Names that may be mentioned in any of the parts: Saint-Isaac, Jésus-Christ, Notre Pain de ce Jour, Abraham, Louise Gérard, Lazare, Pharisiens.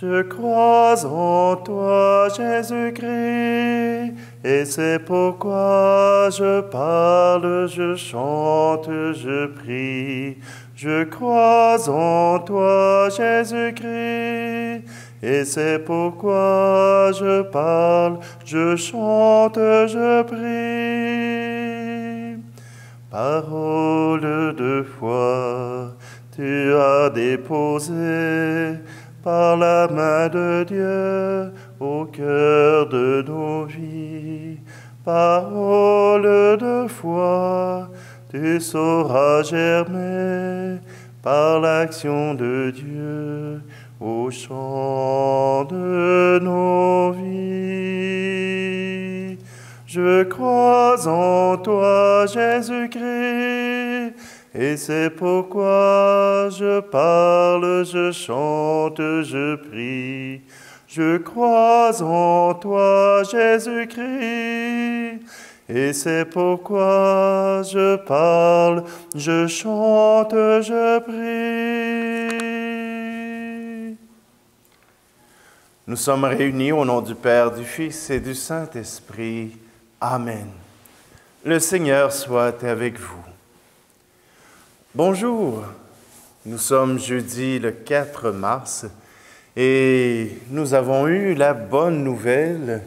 Je crois en toi, Jésus-Christ, et c'est pourquoi je parle, je chante, je prie. Je crois en toi, Jésus-Christ, et c'est pourquoi je parle, je chante, je prie. Parole de foi, tu as déposé par la main de Dieu au cœur de nos vies. Parole de foi, tu sauras germer par l'action de Dieu au chant de nos vies. Je crois en toi, Jésus-Christ, et c'est pourquoi je parle, je chante, je prie. Je crois en toi, Jésus-Christ, et c'est pourquoi je parle, je chante, je prie. Nous sommes réunis au nom du Père, du Fils et du Saint-Esprit. Amen. Le Seigneur soit avec vous. Bonjour, nous sommes jeudi le 4 mars et nous avons eu la bonne nouvelle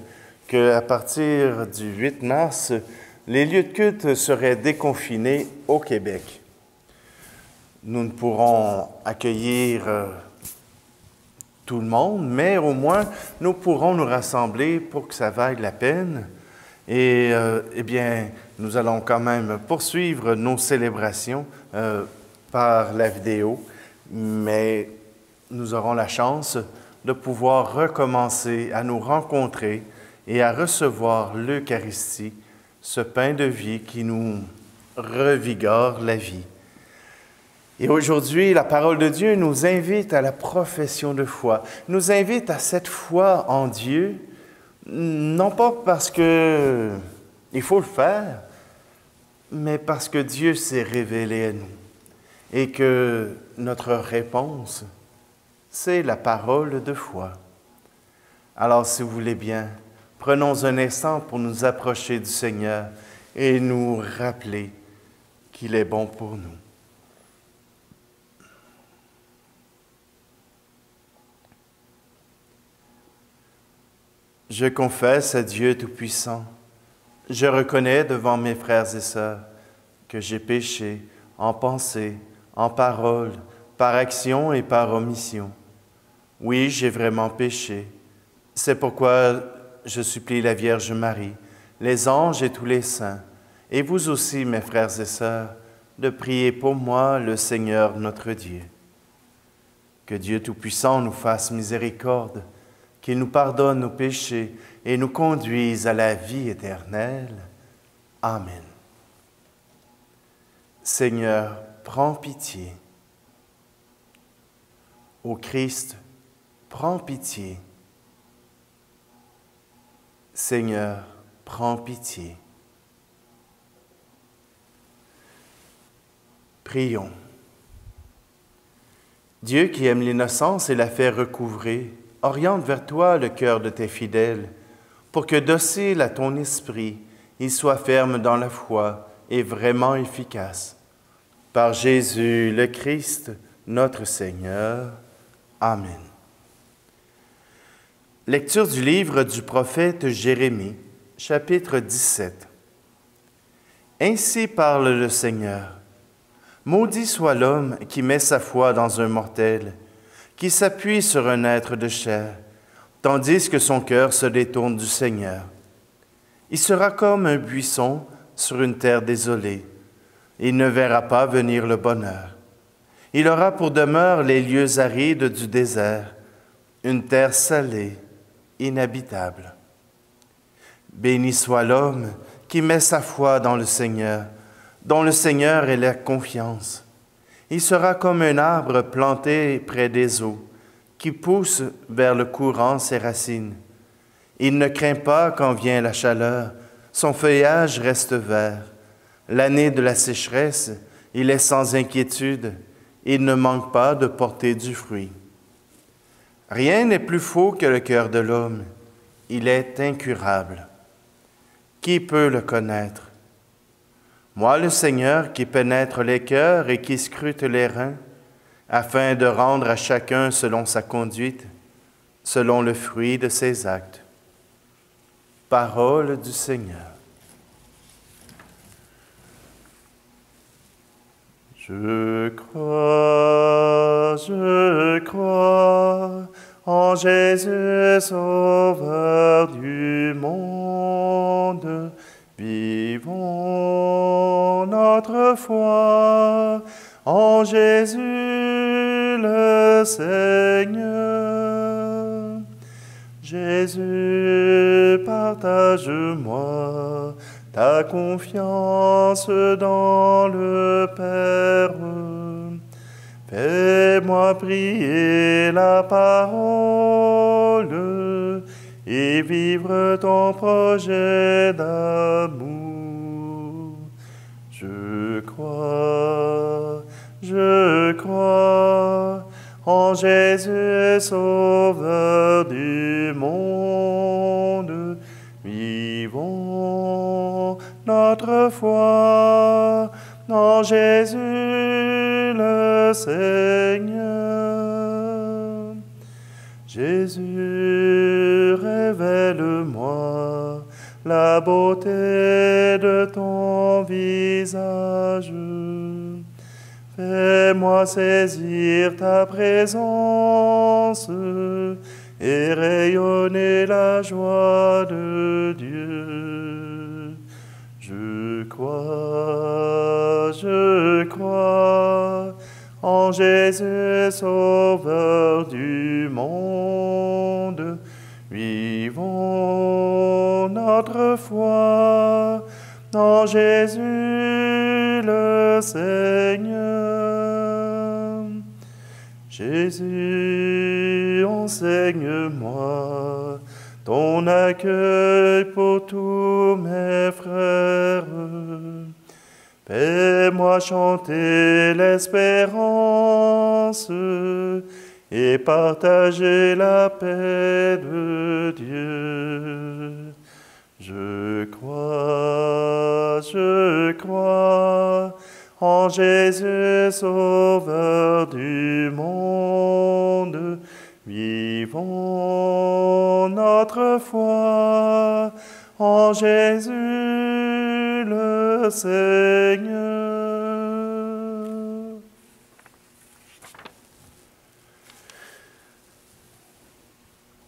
qu'à partir du 8 mars, les lieux de culte seraient déconfinés au Québec. Nous ne pourrons accueillir tout le monde, mais au moins nous pourrons nous rassembler pour que ça vaille la peine. Et bien, nous allons quand même poursuivre nos célébrations par la vidéo, mais nous aurons la chance de pouvoir recommencer à nous rencontrer et à recevoir l'Eucharistie, ce pain de vie qui nous revigore la vie. Et aujourd'hui, la parole de Dieu nous invite à la profession de foi, nous invite à cette foi en Dieu. Non pas parce qu'il faut le faire, mais parce que Dieu s'est révélé à nous et que notre réponse, c'est la parole de foi. Alors, si vous voulez bien, prenons un instant pour nous approcher du Seigneur et nous rappeler qu'il est bon pour nous. Je confesse à Dieu Tout-Puissant, je reconnais devant mes frères et sœurs que j'ai péché en pensée, en parole, par action et par omission. Oui, j'ai vraiment péché. C'est pourquoi je supplie la Vierge Marie, les anges et tous les saints, et vous aussi, mes frères et sœurs, de prier pour moi, le Seigneur notre Dieu. Que Dieu Tout-Puissant nous fasse miséricorde, qu'il nous pardonne nos péchés et nous conduise à la vie éternelle. Amen. Seigneur, prends pitié. Ô Christ, prends pitié. Seigneur, prends pitié. Prions. Dieu qui aime l'innocence et la fait recouvrer, oriente vers toi le cœur de tes fidèles, pour que, docile à ton esprit, il soit ferme dans la foi et vraiment efficace. Par Jésus le Christ, notre Seigneur. Amen. Lecture du livre du prophète Jérémie, chapitre 17. Ainsi parle le Seigneur. Maudit soit l'homme qui met sa foi dans un mortel, qui s'appuie sur un être de chair, tandis que son cœur se détourne du Seigneur. Il sera comme un buisson sur une terre désolée. Il ne verra pas venir le bonheur. Il aura pour demeure les lieux arides du désert, une terre salée, inhabitable. Béni soit l'homme qui met sa foi dans le Seigneur, dont le Seigneur est la confiance. Il sera comme un arbre planté près des eaux, qui pousse vers le courant ses racines. Il ne craint pas quand vient la chaleur, son feuillage reste vert. L'année de la sécheresse, il est sans inquiétude, il ne manque pas de porter du fruit. Rien n'est plus faux que le cœur de l'homme. Il est incurable. Qui peut le connaître? Moi, le Seigneur, qui pénètre les cœurs et qui scrute les reins, afin de rendre à chacun selon sa conduite, selon le fruit de ses actes. Parole du Seigneur. Je crois en Jésus, Sauveur du monde. Vivons notre foi en Jésus le Seigneur. Jésus, partage-moi ta confiance dans le Père. Fais-moi prier la parole et vivre ton projet d'amour. Je crois en Jésus, Sauveur du monde. Vivons notre foi en Jésus le Seigneur. Jésus, révèle-moi la beauté de ton visage. Fais-moi saisir ta présence et rayonner la joie de Dieu. Je crois en Jésus, Sauveur du monde. Vivons notre foi en Jésus le Seigneur. Jésus, enseigne-moi ton accueil pour tous mes frères. Fais-moi chanter l'espérance et partager la paix de Dieu. Je crois en Jésus, Sauveur du monde. Vivons notre foi en Jésus le Seigneur.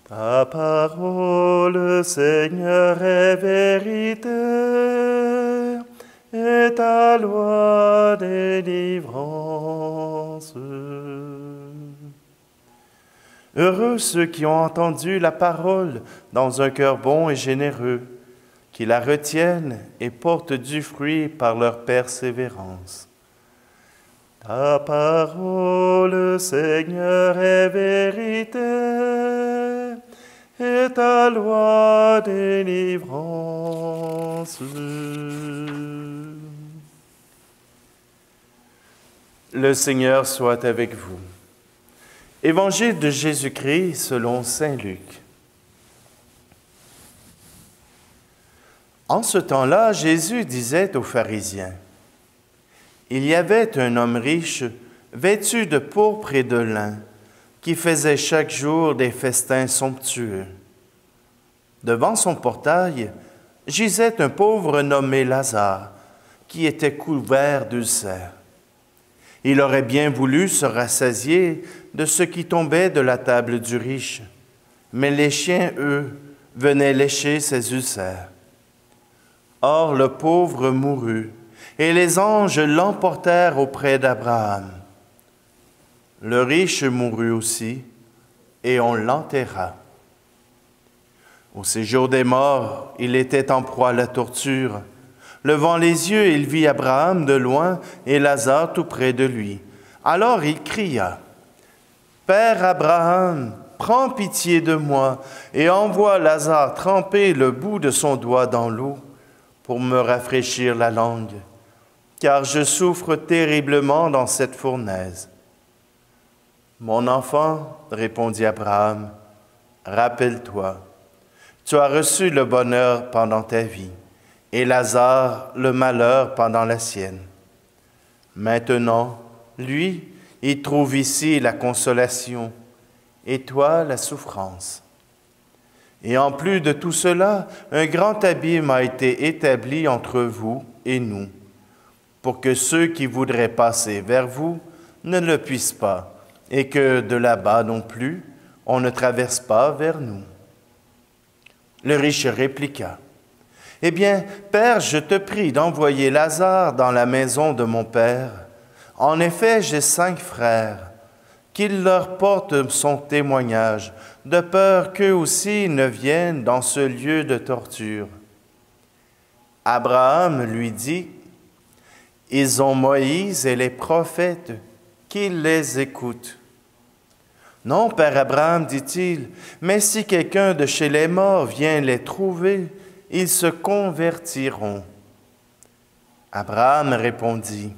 Ta parole, Seigneur, est vérité, et ta loi délivrance. Heureux ceux qui ont entendu la parole dans un cœur bon et généreux, qui la retiennent et portent du fruit par leur persévérance. Ta parole, Seigneur, est vérité, et ta loi délivrance. Le Seigneur soit avec vous. Évangile de Jésus-Christ selon saint Luc. En ce temps-là, Jésus disait aux Pharisiens, « Il y avait un homme riche, vêtu de pourpre et de lin, qui faisait chaque jour des festins somptueux. Devant son portail, gisait un pauvre nommé Lazare, qui était couvert d'ulcères. Il aurait bien voulu se rassasier de ce qui tombait de la table du riche, mais les chiens, eux, venaient lécher ses ulcères. Or le pauvre mourut, et les anges l'emportèrent auprès d'Abraham. Le riche mourut aussi, et on l'enterra. Au séjour des morts, il était en proie à la torture. Levant les yeux, il vit Abraham de loin et Lazare tout près de lui. Alors il cria, « Père Abraham, prends pitié de moi et envoie Lazare tremper le bout de son doigt dans l'eau pour me rafraîchir la langue, car je souffre terriblement dans cette fournaise. » « Mon enfant, répondit Abraham, rappelle-toi, tu as reçu le bonheur pendant ta vie, et Lazare le malheur pendant la sienne. Maintenant, lui, il trouve ici la consolation, et toi la souffrance. Et en plus de tout cela, un grand abîme a été établi entre vous et nous, pour que ceux qui voudraient passer vers vous ne le puissent pas, et que de là-bas non plus, on ne traverse pas vers nous. » Le riche répliqua, « Eh bien, Père, je te prie d'envoyer Lazare dans la maison de mon Père. En effet, j'ai 5 frères, qu'il leur porte son témoignage, de peur qu'eux aussi ne viennent dans ce lieu de torture. » Abraham lui dit, « Ils ont Moïse et les prophètes, qu'ils les écoutent. » « Non, Père Abraham, dit-il, mais si quelqu'un de chez les morts vient les trouver, ils se convertiront. » Abraham répondit,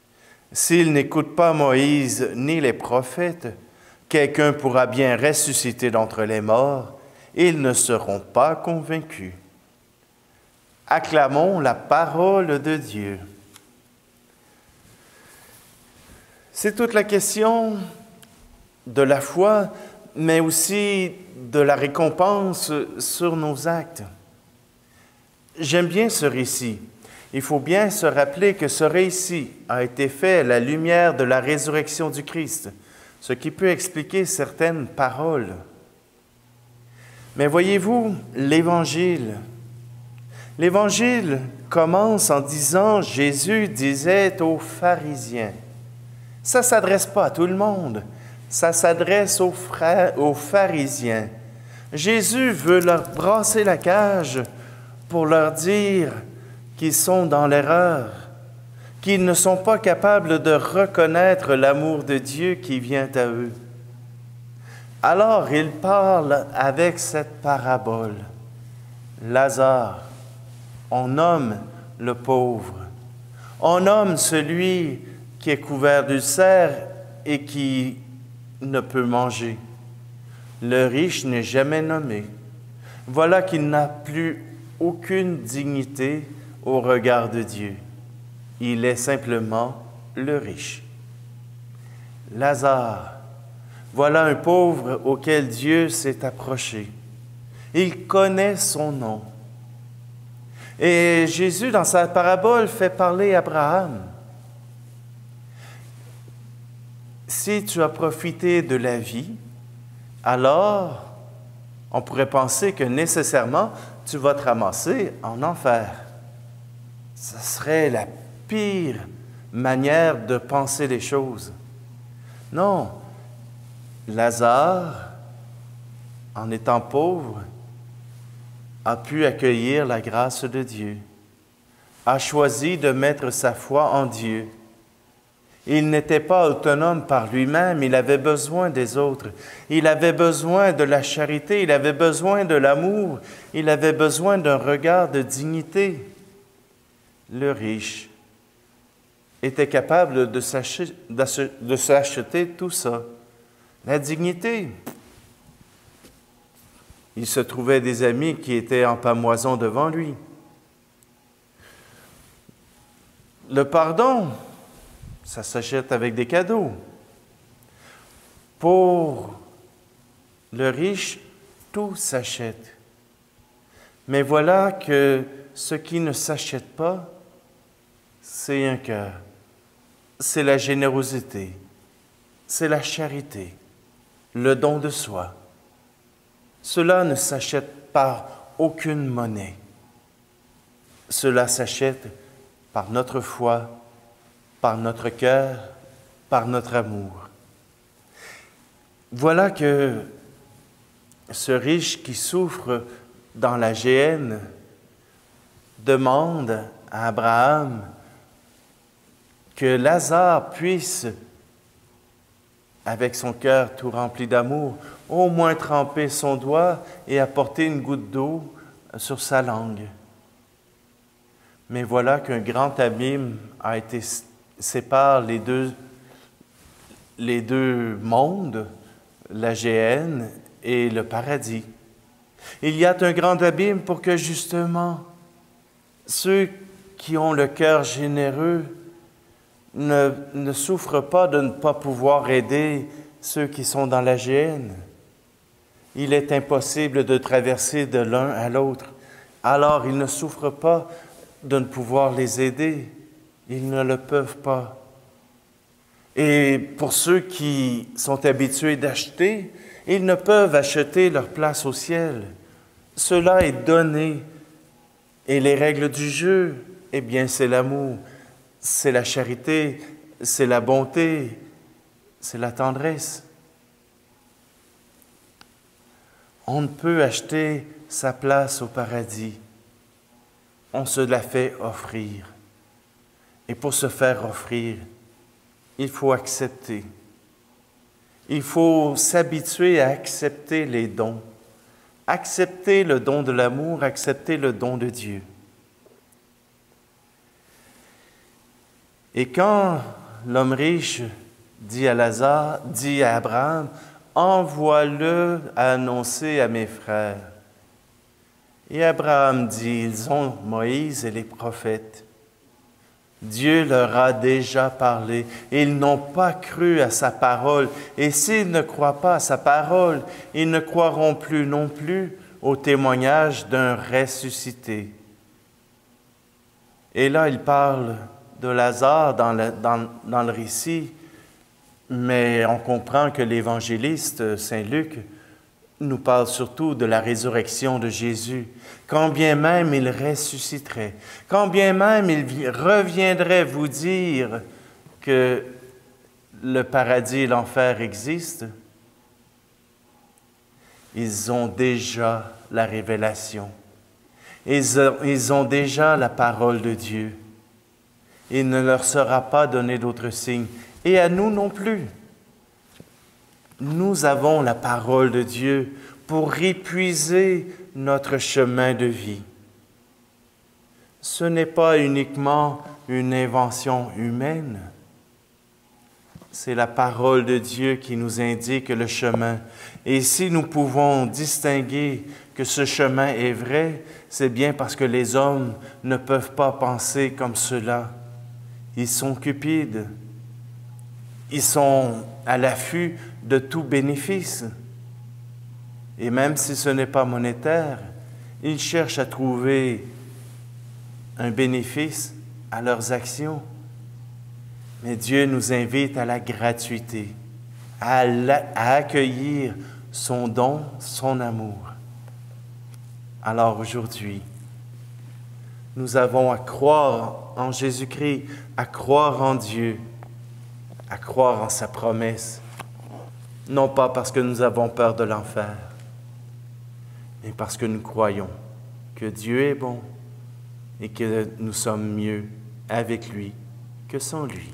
« S'ils n'écoutent pas Moïse ni les prophètes, quelqu'un pourra bien ressusciter d'entre les morts, ils ne seront pas convaincus. » Acclamons la parole de Dieu. C'est toute la question de la foi, mais aussi de la récompense sur nos actes. J'aime bien ce récit. Il faut bien se rappeler que ce récit a été fait à la lumière de la résurrection du Christ, ce qui peut expliquer certaines paroles. Mais voyez-vous, l'Évangile commence en disant « Jésus disait aux Pharisiens ». Ça ne s'adresse pas à tout le monde. Ça s'adresse aux pharisiens. Jésus veut leur brasser la cage pour leur dire qu'ils sont dans l'erreur, qu'ils ne sont pas capables de reconnaître l'amour de Dieu qui vient à eux. Alors, il parle avec cette parabole. Lazare, on nomme le pauvre, on nomme celui qui est couvert d'ulcères et qui ne peut manger. Le riche n'est jamais nommé. Voilà qu'il n'a plus aucune dignité au regard de Dieu. Il est simplement le riche. Lazare, voilà un pauvre auquel Dieu s'est approché. Il connaît son nom. Et Jésus, dans sa parabole, fait parler Abraham. Si tu as profité de la vie, alors on pourrait penser que nécessairement tu vas te ramasser en enfer. Ce serait la pire manière de penser les choses. Non, Lazare, en étant pauvre, a pu accueillir la grâce de Dieu, a choisi de mettre sa foi en Dieu. Il n'était pas autonome par lui-même, il avait besoin des autres. Il avait besoin de la charité, il avait besoin de l'amour, il avait besoin d'un regard de dignité. Le riche était capable de s'acheter tout ça. La dignité. Il se trouvait des amis qui étaient en pâmoison devant lui. Le pardon. Ça s'achète avec des cadeaux. Pour le riche, tout s'achète. Mais voilà que ce qui ne s'achète pas, c'est un cœur, c'est la générosité, c'est la charité, le don de soi. Cela ne s'achète par aucune monnaie. Cela s'achète par notre foi, par notre cœur, par notre amour. Voilà que ce riche qui souffre dans la géhenne demande à Abraham que Lazare puisse, avec son cœur tout rempli d'amour, au moins tremper son doigt et apporter une goutte d'eau sur sa langue. Mais voilà qu'un grand abîme a été sépare les deux, les deux mondes, la géhenne et le paradis. Il y a un grand abîme pour que justement ceux qui ont le cœur généreux ne souffrent pas de ne pas pouvoir aider ceux qui sont dans la géhenne. Il est impossible de traverser de l'un à l'autre. Alors ils ne souffrent pas de ne pouvoir les aider. Ils ne le peuvent pas. Et pour ceux qui sont habitués d'acheter, ils ne peuvent acheter leur place au ciel. Cela est donné. Et les règles du jeu, eh bien, c'est l'amour, c'est la charité, c'est la bonté, c'est la tendresse. On ne peut acheter sa place au paradis. On se la fait offrir. Et pour se faire offrir, il faut accepter. Il faut s'habituer à accepter les dons. Accepter le don de l'amour, accepter le don de Dieu. Et quand l'homme riche dit à Lazare, dit à Abraham, « Envoie-le à annoncer à mes frères. » Et Abraham dit, « Ils ont Moïse et les prophètes. » Dieu leur a déjà parlé. Ils n'ont pas cru à sa parole. Et s'ils ne croient pas à sa parole, ils ne croiront plus non plus au témoignage d'un ressuscité. Et là, il parle de Lazare dans le récit, mais on comprend que l'évangéliste Saint Luc nous parle surtout de la résurrection de Jésus. Quand bien même il ressusciterait, quand bien même il reviendrait vous dire que le paradis et l'enfer existent, ils ont déjà la révélation. Ils ont déjà la parole de Dieu. Il ne leur sera pas donné d'autres signes. Et à nous non plus. Nous avons la parole de Dieu pour épuiser notre chemin de vie. Ce n'est pas uniquement une invention humaine. C'est la parole de Dieu qui nous indique le chemin. Et si nous pouvons distinguer que ce chemin est vrai, c'est bien parce que les hommes ne peuvent pas penser comme cela. Ils sont cupides. Ils sont à l'affût de tout bénéfice. Et même si ce n'est pas monétaire, ils cherchent à trouver un bénéfice à leurs actions. Mais Dieu nous invite à la gratuité, à accueillir son don, son amour. Alors aujourd'hui, nous avons à croire en Jésus-Christ, à croire en Dieu, à croire en sa promesse, non pas parce que nous avons peur de l'enfer, mais parce que nous croyons que Dieu est bon et que nous sommes mieux avec lui que sans lui.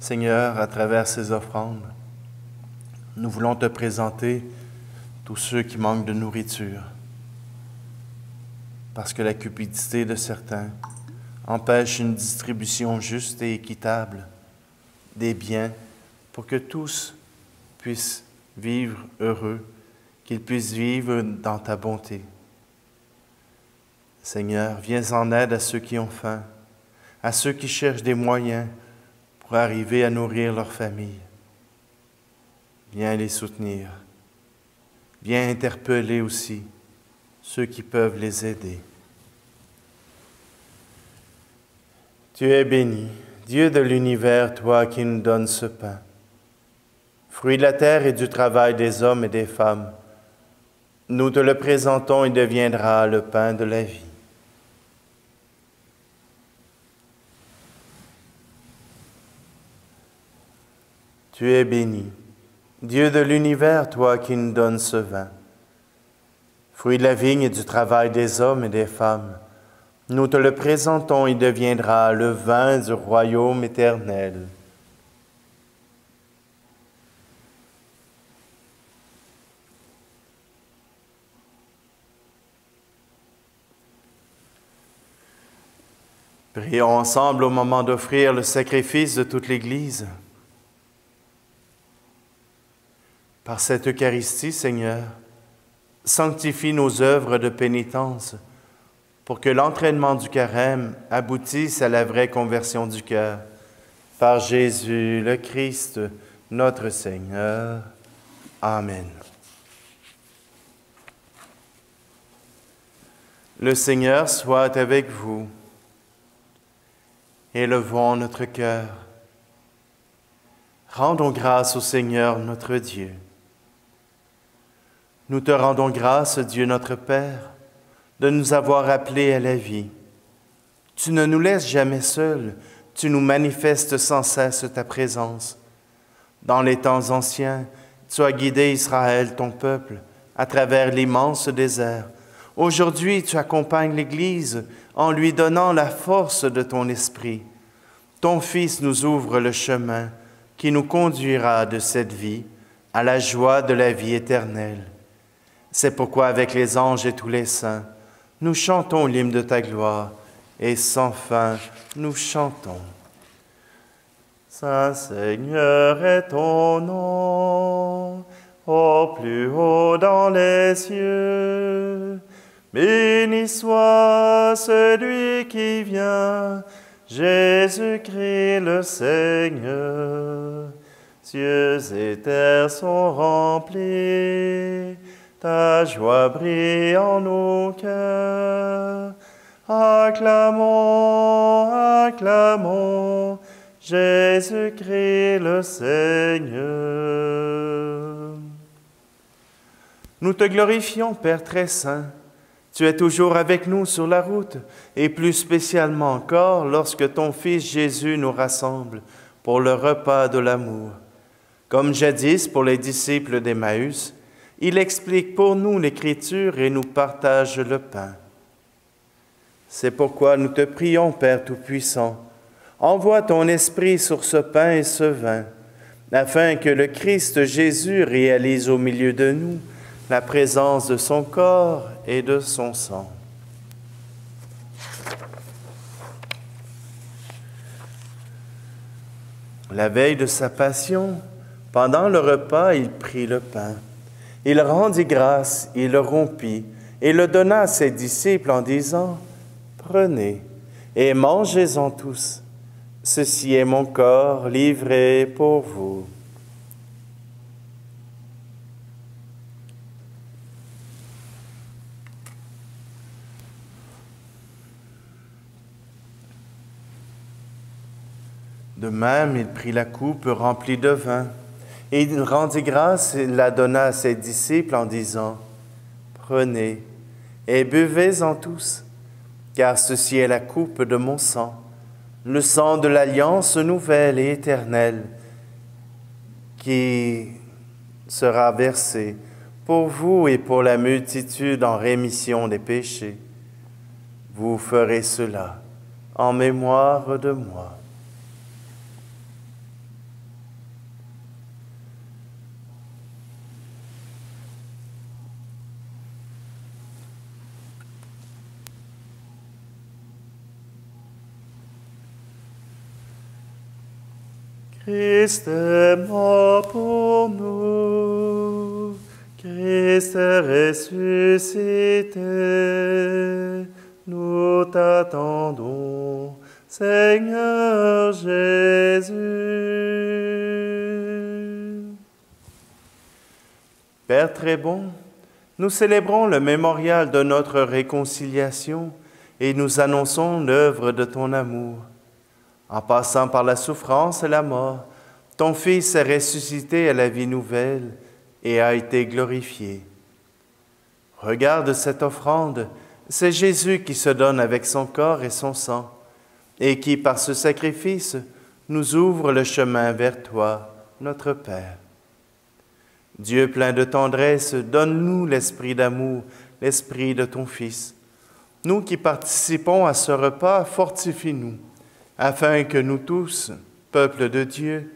Seigneur, à travers ces offrandes, nous voulons te présenter tous ceux qui manquent de nourriture, parce que la cupidité de certains empêche une distribution juste et équitable des biens pour que tous puissent vivre heureux, qu'ils puissent vivre dans ta bonté. Seigneur, viens en aide à ceux qui ont faim, à ceux qui cherchent des moyens pour arriver à nourrir leur famille. Viens les soutenir. Viens interpeller aussi ceux qui peuvent les aider. Tu es béni, Dieu de l'univers, toi qui nous donnes ce pain, fruit de la terre et du travail des hommes et des femmes. Nous te le présentons et deviendra le pain de la vie. Tu es béni, Dieu de l'univers, toi qui nous donnes ce vin. Fruit de la vigne et du travail des hommes et des femmes, nous te le présentons, il deviendra le vin du royaume éternel. Prions ensemble au moment d'offrir le sacrifice de toute l'Église. Par cette Eucharistie, Seigneur, sanctifie nos œuvres de pénitence pour que l'entraînement du carême aboutisse à la vraie conversion du cœur. Par Jésus le Christ, notre Seigneur. Amen. Le Seigneur soit avec vous. Élevons notre cœur. Rendons grâce au Seigneur notre Dieu. Nous te rendons grâce, Dieu notre Père, de nous avoir appelés à la vie. Tu ne nous laisses jamais seuls, tu nous manifestes sans cesse ta présence. Dans les temps anciens, tu as guidé Israël, ton peuple, à travers l'immense désert. Aujourd'hui, tu accompagnes l'Église en lui donnant la force de ton esprit. Ton Fils nous ouvre le chemin qui nous conduira de cette vie à la joie de la vie éternelle. C'est pourquoi avec les anges et tous les saints, nous chantons l'hymne de ta gloire et sans fin nous chantons. Saint Seigneur est ton nom, au plus haut dans les cieux. Béni soit celui qui vient, Jésus-Christ le Seigneur. Cieux et terre sont remplis, ta joie brille en nos cœurs. Acclamons, acclamons, Jésus-Christ le Seigneur. Nous te glorifions, Père très saint. Tu es toujours avec nous sur la route, et plus spécialement encore lorsque ton Fils Jésus nous rassemble pour le repas de l'amour. Comme jadis pour les disciples d'Emmaüs, il explique pour nous l'Écriture et nous partage le pain. C'est pourquoi nous te prions, Père Tout-Puissant, envoie ton esprit sur ce pain et ce vin, afin que le Christ Jésus réalise au milieu de nous la présence de son corps et de son sang. La veille de sa passion, pendant le repas, il prit le pain. Il rendit grâce, il le rompit et le donna à ses disciples en disant, « Prenez et mangez-en tous, ceci est mon corps livré pour vous. » De même, il prit la coupe remplie de vin, et il rendit grâce et la donna à ses disciples en disant, « Prenez et buvez-en tous, car ceci est la coupe de mon sang, le sang de l'alliance nouvelle et éternelle, qui sera versé pour vous et pour la multitude en rémission des péchés. Vous ferez cela en mémoire de moi. » Christ est mort pour nous, Christ est ressuscité, nous t'attendons, Seigneur Jésus. Père très bon, nous célébrons le mémorial de notre réconciliation et nous annonçons l'œuvre de ton amour. En passant par la souffrance et la mort, ton Fils est ressuscité à la vie nouvelle et a été glorifié. Regarde cette offrande, c'est Jésus qui se donne avec son corps et son sang, et qui, par ce sacrifice, nous ouvre le chemin vers toi, notre Père. Dieu plein de tendresse, donne-nous l'esprit d'amour, l'esprit de ton Fils. Nous qui participons à ce repas, fortifie-nous, afin que nous tous, peuple de Dieu,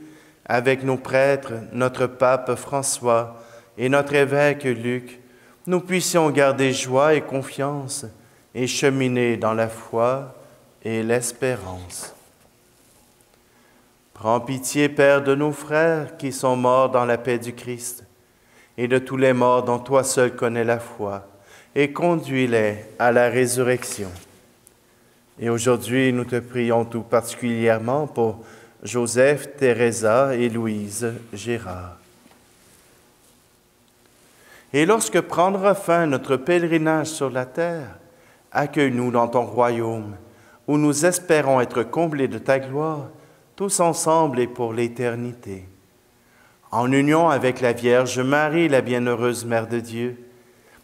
avec nos prêtres, notre pape François et notre évêque Luc, nous puissions garder joie et confiance et cheminer dans la foi et l'espérance. Prends pitié, Père, de nos frères qui sont morts dans la paix du Christ et de tous les morts dont toi seul connais la foi, et conduis-les à la résurrection. Et aujourd'hui, nous te prions tout particulièrement pour Joseph, Teresa et Louise Gérard. Et lorsque prendra fin notre pèlerinage sur la terre, accueille-nous dans ton royaume, où nous espérons être comblés de ta gloire, tous ensemble et pour l'éternité. En union avec la Vierge Marie, la bienheureuse Mère de Dieu,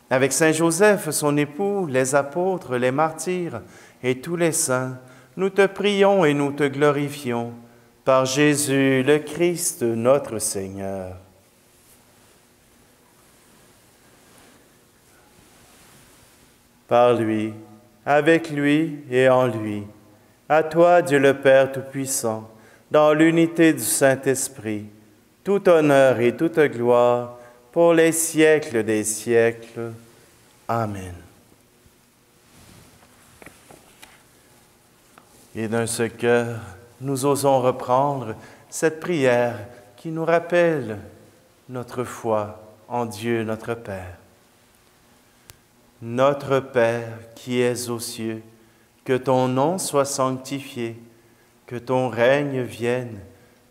avec Saint Joseph, son époux, les apôtres, les martyrs et tous les saints, nous te prions et nous te glorifions, par Jésus le Christ, notre Seigneur. Par lui, avec lui et en lui, à toi, Dieu le Père Tout-Puissant, dans l'unité du Saint-Esprit, tout honneur et toute gloire, pour les siècles des siècles. Amen. Et dans ce cœur, nous osons reprendre cette prière qui nous rappelle notre foi en Dieu, notre Père. Notre Père qui es aux cieux, que ton nom soit sanctifié, que ton règne vienne,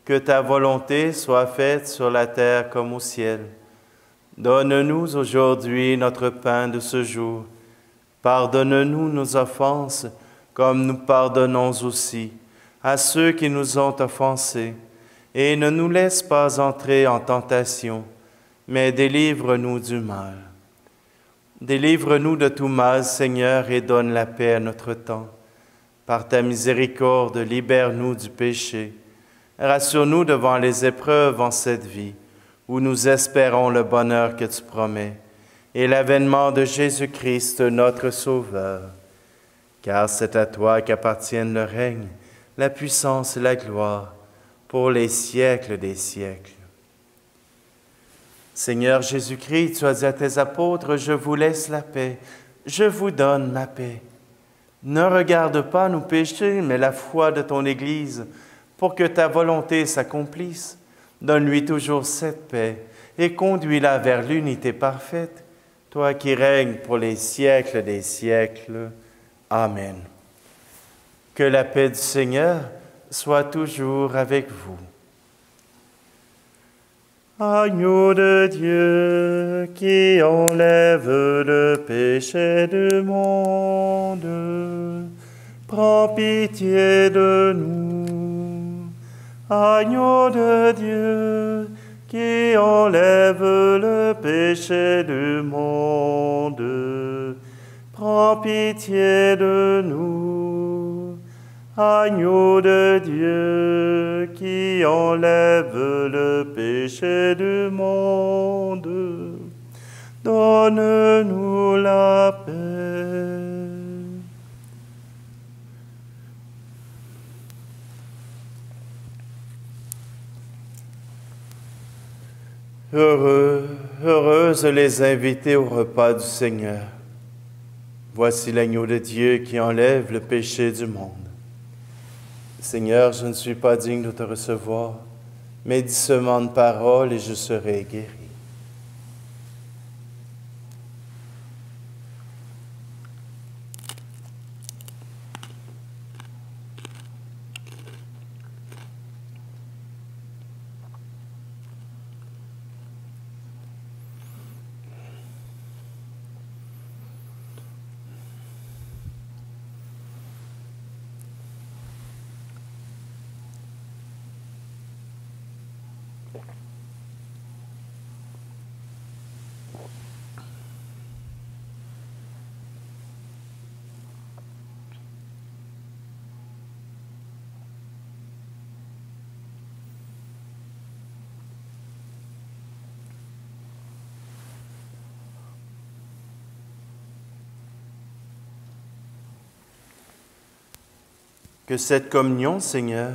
que ta volonté soit faite sur la terre comme au ciel. Donne-nous aujourd'hui notre pain de ce jour. Pardonne-nous nos offenses, comme nous pardonnons aussi à ceux qui nous ont offensés. Et ne nous laisse pas entrer en tentation, mais délivre-nous du mal. Délivre-nous de tout mal, Seigneur, et donne la paix à notre temps. Par ta miséricorde, libère-nous du péché. Rassure-nous devant les épreuves en cette vie, où nous espérons le bonheur que tu promets, et l'avènement de Jésus-Christ, notre Sauveur. Car c'est à toi qu'appartiennent le règne, la puissance et la gloire, pour les siècles des siècles. Seigneur Jésus-Christ, tu as dit à tes apôtres, « Je vous laisse la paix, je vous donne ma paix. Ne regarde pas nos péchés, mais la foi de ton Église, pour que ta volonté s'accomplisse. Donne-lui toujours cette paix et conduis-la vers l'unité parfaite, toi qui règnes pour les siècles des siècles. Amen. Que la paix du Seigneur soit toujours avec vous. Agneau de Dieu qui enlève le péché du monde, prends pitié de nous. Agneau de Dieu, qui enlève le péché du monde, prends pitié de nous. Agneau de Dieu, qui enlève le péché du monde, donne-nous la paix. Heureux, heureuses les invités au repas du Seigneur. Voici l'agneau de Dieu qui enlève le péché du monde. Seigneur, je ne suis pas digne de te recevoir, mais dis seulement une parole et je serai guéri. Que cette communion, Seigneur,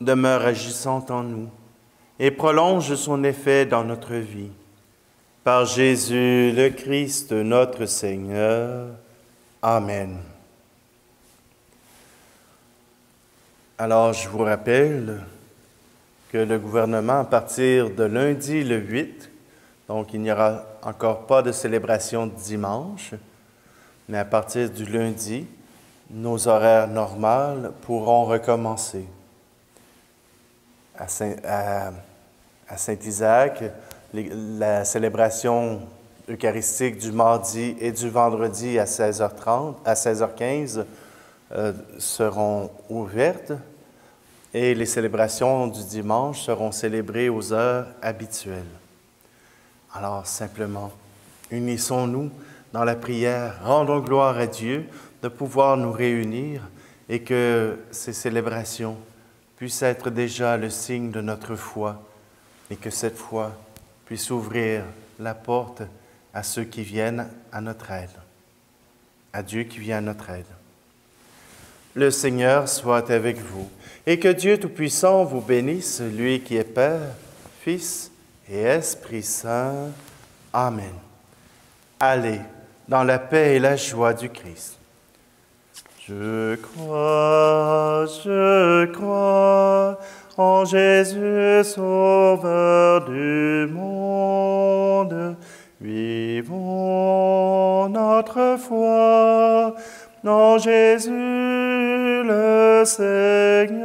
demeure agissante en nous et prolonge son effet dans notre vie. Par Jésus le Christ, notre Seigneur. Amen. Alors, je vous rappelle que le gouvernement, à partir de lundi le 8, donc il n'y aura encore pas de célébration dimanche, mais à partir du lundi, nos horaires normaux pourront recommencer. À Saint-Isaac, la célébration eucharistique du mardi et du vendredi à 16h30, à 16h15 seront ouvertes et les célébrations du dimanche seront célébrées aux heures habituelles. Alors, simplement, unissons-nous dans la prière, rendons gloire à Dieu de pouvoir nous réunir et que ces célébrations puissent être déjà le signe de notre foi et que cette foi puisse ouvrir la porte à ceux qui viennent à notre aide, à Dieu qui vient à notre aide. Le Seigneur soit avec vous et que Dieu Tout-Puissant vous bénisse, lui qui est Père, Fils et Esprit Saint. Amen. Allez dans la paix et la joie du Christ. Je crois en Jésus, Sauveur du monde. Vivons notre foi en Jésus le Seigneur.